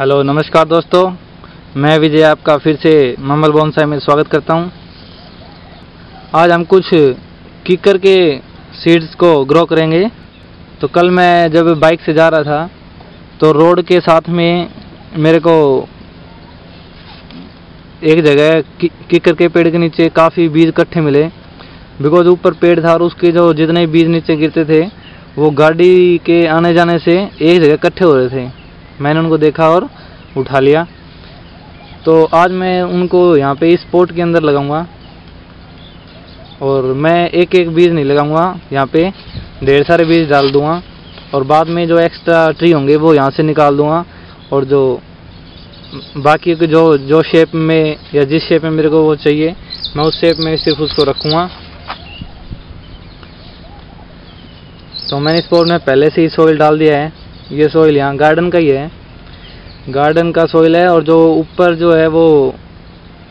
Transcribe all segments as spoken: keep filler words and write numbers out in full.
Hello नमस्कार दोस्तों, मैं विजय आपका फिर से मम्मल बोनसाई में स्वागत करता हूं। आज हम कुछ किकर के सीड्स को ग्रो करेंगे। तो कल मैं जब बाइक से जा रहा था तो रोड के साथ में मेरे को एक जगह कि, किकर के पेड़ के नीचे काफ़ी बीज इकट्ठे मिले। बिकॉज ऊपर पेड़ था और उसके जो जितने बीज नीचे गिरते थे वो गाड़ी के आने जाने से एक जगह इकट्ठे हो रहे थे। मैंने उनको देखा और उठा लिया। तो आज मैं उनको यहाँ पे इस पॉट के अंदर लगाऊंगा और मैं एक एक बीज नहीं लगाऊंगा, यहाँ पे ढेर सारे बीज डाल दूंगा और बाद में जो एक्स्ट्रा ट्री होंगे वो यहाँ से निकाल दूंगा। और जो बाकी के जो जो शेप में या जिस शेप में मेरे को वो चाहिए मैं उस शेप में सिर्फ उसको रखूँगा। तो मैंने इस पॉट में पहले से ही सॉइल डाल दिया है। ये सोइल यहाँ गार्डन का ही है, गार्डन का सोइल है। और जो ऊपर जो है वो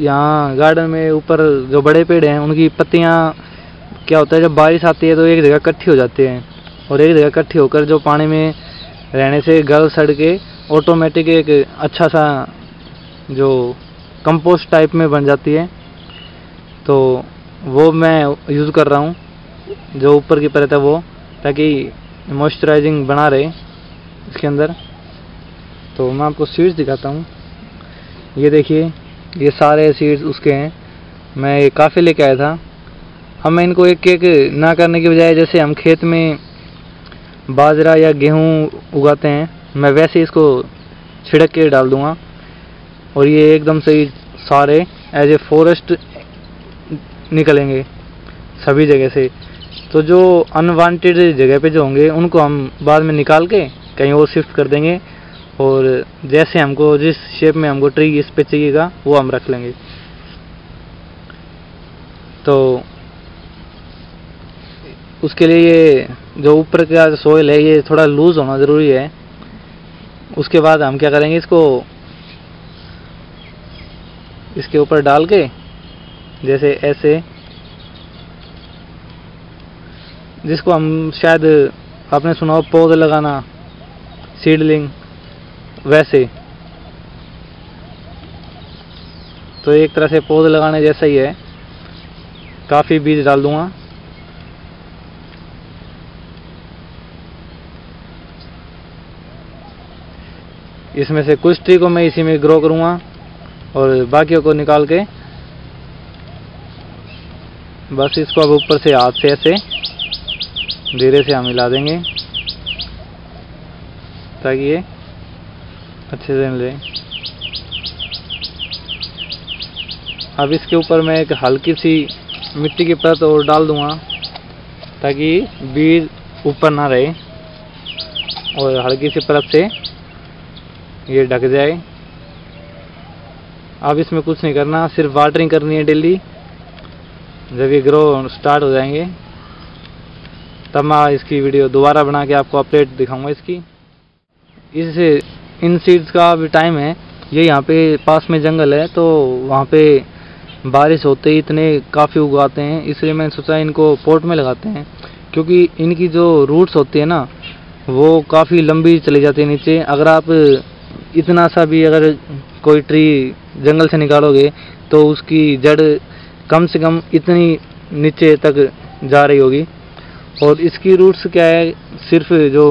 यहाँ गार्डन में ऊपर जो बड़े पेड़ हैं उनकी पत्तियाँ क्या होता है जब बारिश आती है तो एक जगह इकट्ठी हो जाती हैं और एक जगह इकट्ठी होकर जो पानी में रहने से गल सड़ के ऑटोमेटिक एक अच्छा सा जो कंपोस्ट टाइप में बन जाती है। तो वो मैं यूज़ कर रहा हूँ, जो ऊपर की परत है वो, ताकि मॉइस्चराइजिंग बना रहे इसके अंदर। तो मैं आपको सीड्स दिखाता हूँ। ये देखिए, ये सारे सीड्स उसके हैं। मैं ये काफ़ी लेके आया था। हमें इनको एक एक ना करने के बजाय जैसे हम खेत में बाजरा या गेहूं उगाते हैं, मैं वैसे इसको छिड़क के डाल दूँगा। और ये एकदम से ही सारे एज ए फॉरेस्ट निकलेंगे सभी जगह से। तो जो अनवांटेड जगह पे जो होंगे उनको हम बाद में निकाल के कहीं और शिफ्ट कर देंगे और जैसे हमको जिस शेप में हमको ट्री इस पे चाहिएगा वो हम रख लेंगे। तो उसके लिए ये जो ऊपर का जो सोयल है ये थोड़ा लूज़ होना ज़रूरी है। उसके बाद हम क्या करेंगे, इसको इसके ऊपर डाल के जैसे ऐसे, जिसको हम शायद आपने सुना हो पौधे लगाना, सीडलिंग, वैसे। तो एक तरह से पौधे लगाने जैसा ही है। काफ़ी बीज डाल दूंगा। इसमें से कुछ ट्री को मैं इसी में ग्रो करूंगा और बाकियों को निकाल के बस इसको अब ऊपर से हाथ से ऐसे धीरे से हम हिला देंगे ताकि ये अच्छे से मिले। अब इसके ऊपर मैं एक हल्की सी मिट्टी की परत और डाल दूंगा ताकि बीज ऊपर ना रहे और हल्की सी परत से ये ढक जाए। अब इसमें कुछ नहीं करना, सिर्फ वाटरिंग करनी है डेली। जब ये ग्रो स्टार्ट हो जाएंगे तब मैं इसकी वीडियो दोबारा बना के आपको अपडेट दिखाऊंगा इसकी। इस इन सीड्स का अभी टाइम है। ये यहाँ पे पास में जंगल है तो वहाँ पे बारिश होते ही इतने काफ़ी उगाते हैं, इसलिए मैंने सोचा इनको पॉट में लगाते हैं। क्योंकि इनकी जो रूट्स होती है ना वो काफ़ी लंबी चली जाती है नीचे। अगर आप इतना सा भी अगर कोई ट्री जंगल से निकालोगे तो उसकी जड़ कम से कम इतनी नीचे तक जा रही होगी। और इसकी रूट्स क्या है, सिर्फ जो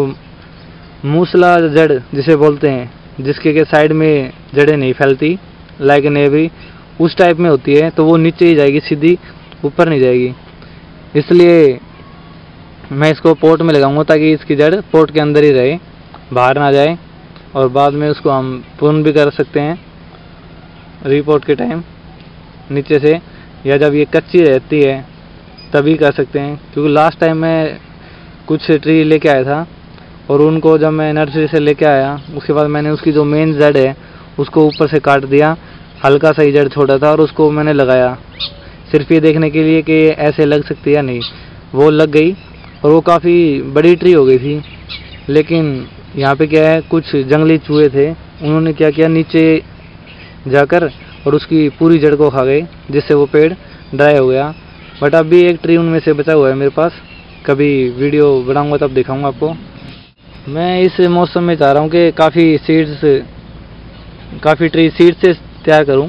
मूसला जड़ जिसे बोलते हैं, जिसके के साइड में जड़ें नहीं फैलती लाइक नेवरी, उस टाइप में होती है। तो वो नीचे ही जाएगी, सीधी ऊपर नहीं जाएगी। इसलिए मैं इसको पॉट में लगाऊंगा ताकि इसकी जड़ पॉट के अंदर ही रहे, बाहर ना जाए। और बाद में उसको हम प्रून भी कर सकते हैं रिपोर्ट के टाइम नीचे से, या जब ये कच्ची रहती है तभी कर सकते हैं। क्योंकि लास्ट टाइम मैं कुछ ट्री लेके आया था और उनको जब मैं नर्सरी से लेके आया उसके बाद मैंने उसकी जो मेन जड़ है उसको ऊपर से काट दिया, हल्का सा ही जड़ छोड़ा था और उसको मैंने लगाया सिर्फ ये देखने के लिए कि ऐसे लग सकती है या नहीं। वो लग गई और वो काफ़ी बड़ी ट्री हो गई थी। लेकिन यहाँ पे क्या है, कुछ जंगली चूहे थे, उन्होंने क्या किया नीचे जाकर और उसकी पूरी जड़ को खा गए, जिससे वो पेड़ ड्राई हो गया। बट अभी एक ट्री उनमें से बचा हुआ है मेरे पास, कभी वीडियो बनाऊँगा तब दिखाऊँगा आपको। मैं इस मौसम में चाह रहा हूँ कि काफ़ी सीड्स काफ़ी ट्री सीड से तैयार करूं,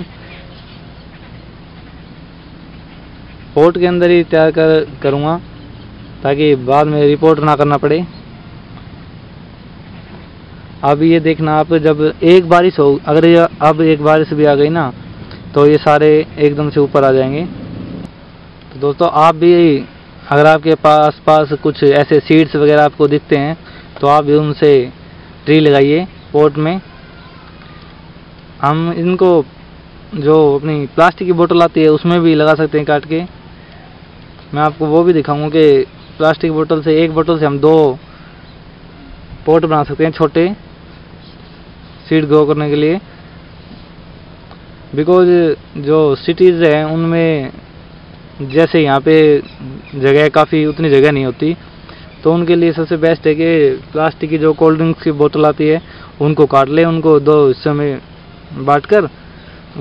पोर्ट के अंदर ही तैयार कर करूँगा ताकि बाद में रिपोर्ट ना करना पड़े। अब ये देखना आप, जब एक बारिश हो, अगर अब एक बारिश भी आ गई ना तो ये सारे एकदम से ऊपर आ जाएंगे। तो दोस्तों आप भी अगर आपके पास पास कुछ ऐसे सीड्स वगैरह आपको दिखते हैं तो आप भी उनसे ट्री लगाइए पॉट में। हम इनको जो अपनी प्लास्टिक की बोतल आती है उसमें भी लगा सकते हैं काट के। मैं आपको वो भी दिखाऊंगा कि प्लास्टिक बोतल से, एक बोतल से हम दो पॉट बना सकते हैं छोटे सीड ग्रो करने के लिए। बिकॉज जो सिटीज़ हैं उनमें जैसे यहाँ पे जगह काफ़ी, उतनी जगह नहीं होती, तो उनके लिए सबसे बेस्ट है कि प्लास्टिक की जो कोल्ड ड्रिंक्स की बोतल आती है उनको काट ले, उनको दो हिस्से में बांट कर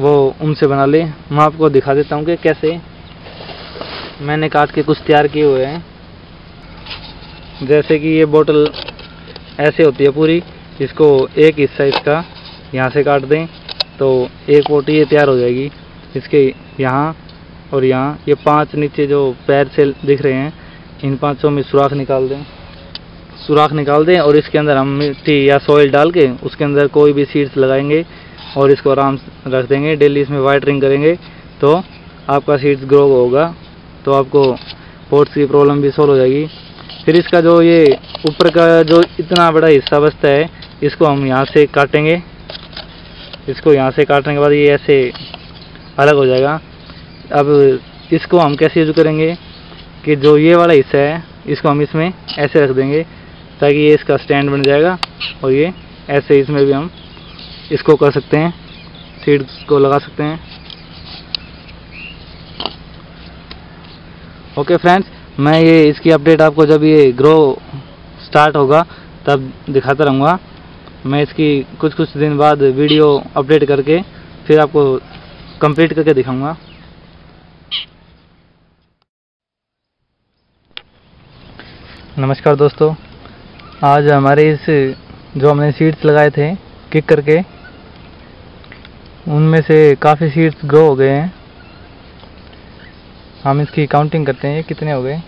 वो उनसे बना ले। मैं आपको दिखा देता हूँ कि कैसे मैंने काट के कुछ तैयार किए हुए हैं। जैसे कि ये बोतल ऐसे होती है पूरी, इसको एक हिस्सा इसका यहाँ से काट दें तो एक पोट ये तैयार हो जाएगी। इसके यहाँ और यहाँ ये पांच नीचे जो पैर से दिख रहे हैं, इन पांचों में सुराख निकाल दें, सुराख निकाल दें और इसके अंदर हम मिट्टी या सॉइल डाल के उसके अंदर कोई भी सीड्स लगाएंगे और इसको आराम से रख देंगे। डेली इसमें वाटरिंग करेंगे तो आपका सीड्स ग्रो होगा, तो आपको पोट्स की प्रॉब्लम भी सॉल्व हो जाएगी। फिर इसका जो ये ऊपर का जो इतना बड़ा हिस्सा बचता है इसको हम यहाँ से काटेंगे। इसको यहाँ से काटने के बाद ये ऐसे अलग हो जाएगा। अब इसको हम कैसे यूज करेंगे कि जो ये वाला हिस्सा है इसको हम इसमें ऐसे रख देंगे ताकि ये इसका स्टैंड बन जाएगा और ये ऐसे इसमें भी हम इसको कर सकते हैं, सीड्स को लगा सकते हैं। ओके फ्रेंड्स, मैं ये इसकी अपडेट आपको जब ये ग्रो स्टार्ट होगा तब दिखाता रहूँगा। मैं इसकी कुछ कुछ दिन बाद वीडियो अपडेट करके फिर आपको कंप्लीट करके दिखाऊंगा। नमस्कार दोस्तों, आज हमारे इस जो हमने सीड्स लगाए थे किक करके, उनमें से काफ़ी सीड्स ग्रो हो गए हैं। हम इसकी काउंटिंग करते हैं कितने हो गए।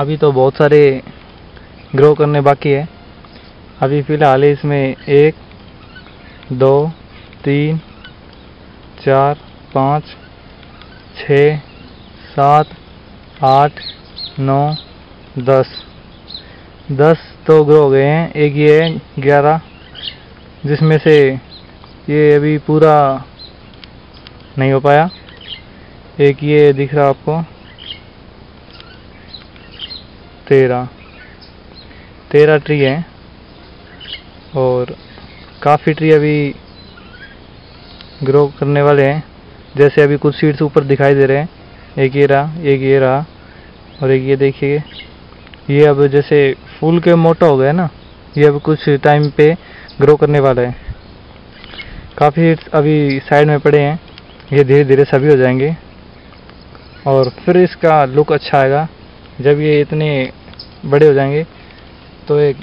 अभी तो बहुत सारे ग्रो करने बाकी है। अभी फ़िलहाल इसमें एक, दो, तीन, चार, पाँच, छः, सात, आठ, नौ, दस, दस तो ग्रो हो गए हैं। एक ये है ग्यारह, जिसमें से ये अभी पूरा नहीं हो पाया। एक ये दिख रहा आपको तेरह, तेरह ट्री है और काफ़ी ट्री अभी ग्रो करने वाले हैं। जैसे अभी कुछ सीड्स ऊपर दिखाई दे रहे हैं, एक ये रहा, एक ये रहा और एक ये देखिए। ये अब जैसे फूल के मोटा हो गया ना, ये अब कुछ टाइम पे ग्रो करने वाला है। काफ़ी अभी साइड में पड़े हैं, ये धीरे धीरे सभी हो जाएंगे और फिर इसका लुक अच्छा आएगा। जब ये इतने बड़े हो जाएंगे तो एक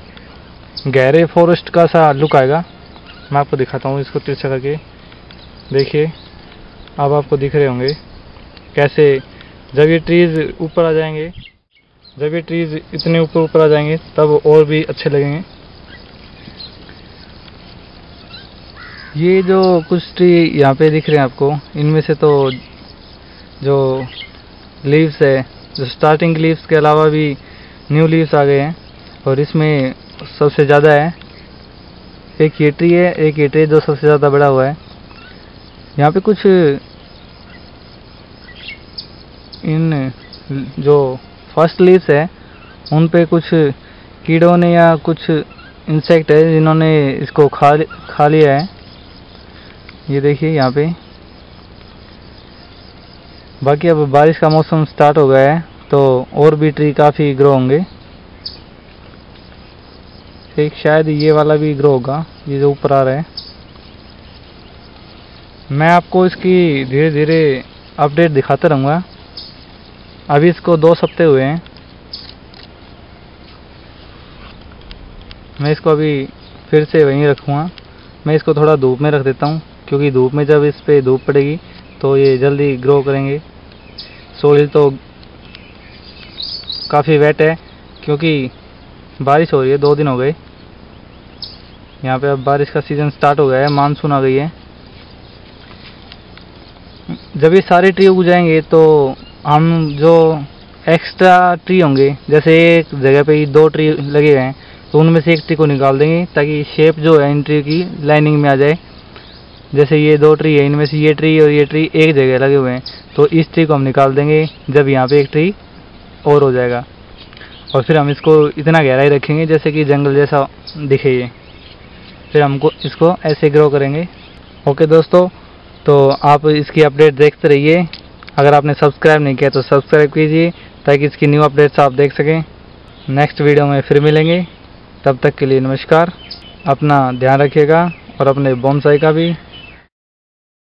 गहरे फॉरेस्ट का सा लुक आएगा। मैं आपको दिखाता हूँ इसको तिरछा करके, देखिए अब आपको दिख रहे होंगे कैसे। जब ये ट्रीज़ ऊपर आ जाएंगे, जब ये ट्रीज़ इतने ऊपर ऊपर आ जाएंगे तब और भी अच्छे लगेंगे। ये जो कुछ ट्री यहाँ पे दिख रहे हैं आपको, इनमें से तो जो लीव्स है, जो स्टार्टिंग लीव्स के अलावा भी न्यू लीव्स आ गए हैं और इसमें सबसे ज़्यादा है एक ये ट्री है, एक ये ट्री जो सबसे ज़्यादा बड़ा हुआ है। यहाँ पे कुछ इन जो फर्स्ट लीव्स है उन पे कुछ कीड़ों ने या कुछ इंसेक्ट है जिन्होंने इसको खा खा लिया है। ये देखिए यहाँ पे। बाकी अब बारिश का मौसम स्टार्ट हो गया है तो और भी ट्री काफ़ी ग्रो होंगे। एक शायद ये वाला भी ग्रो होगा, ये जो ऊपर आ रहा है। मैं आपको इसकी धीरे धीरे अपडेट दिखाता रहूँगा। अभी इसको दो हफ्ते हुए हैं। मैं इसको अभी फिर से वहीं रखूँगा। मैं इसको थोड़ा धूप में रख देता हूँ, क्योंकि धूप में जब इस पर धूप पड़ेगी तो ये जल्दी ग्रो करेंगे। सोइल तो काफ़ी वेट है क्योंकि बारिश हो रही है, दो दिन हो गए यहाँ पे। अब बारिश का सीज़न स्टार्ट हो गया है, मानसून आ गई है। जब ये सारे ट्री उग जाएंगे तो हम जो एक्स्ट्रा ट्री होंगे, जैसे एक जगह पे दो ट्री लगे हुए हैं, तो उनमें से एक ट्री को निकाल देंगे ताकि शेप जो है इन ट्री की लाइनिंग में आ जाए। जैसे ये दो ट्री है, इनमें से ये ट्री और ये ट्री एक जगह लगे हुए हैं, तो इस ट्री को हम निकाल देंगे जब यहाँ पे एक ट्री और हो जाएगा। और फिर हम इसको इतना गहराई रखेंगे जैसे कि जंगल जैसा दिखे ये। फिर हमको इसको ऐसे ग्रो करेंगे। ओके दोस्तों, तो आप इसकी अपडेट देखते रहिए। अगर आपने सब्सक्राइब नहीं किया तो सब्सक्राइब कीजिए ताकि इसकी न्यू अपडेट्स आप देख सकें। नेक्स्ट वीडियो में फिर मिलेंगे, तब तक के लिए नमस्कार। अपना ध्यान रखिएगा और अपने बोनसाई का भी।